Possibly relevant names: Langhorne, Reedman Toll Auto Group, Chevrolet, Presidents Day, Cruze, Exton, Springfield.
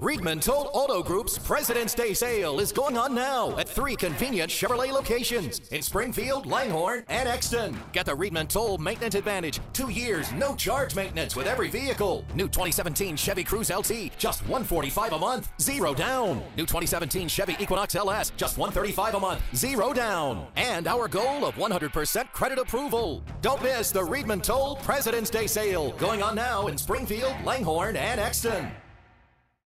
Reedman Toll Auto Group's President's Day sale is going on now at 3 convenient Chevrolet locations in Springfield, Langhorne, and Exton. Get the Reedman Toll Maintenance Advantage. 2 years, no charge maintenance with every vehicle. New 2017 Chevy Cruze LT, just $145 a month, zero down. New 2017 Chevy Equinox LS, just $135 a month, zero down. And our goal of 100% credit approval. Don't miss the Reedman Toll President's Day sale going on now in Springfield, Langhorne, and Exton.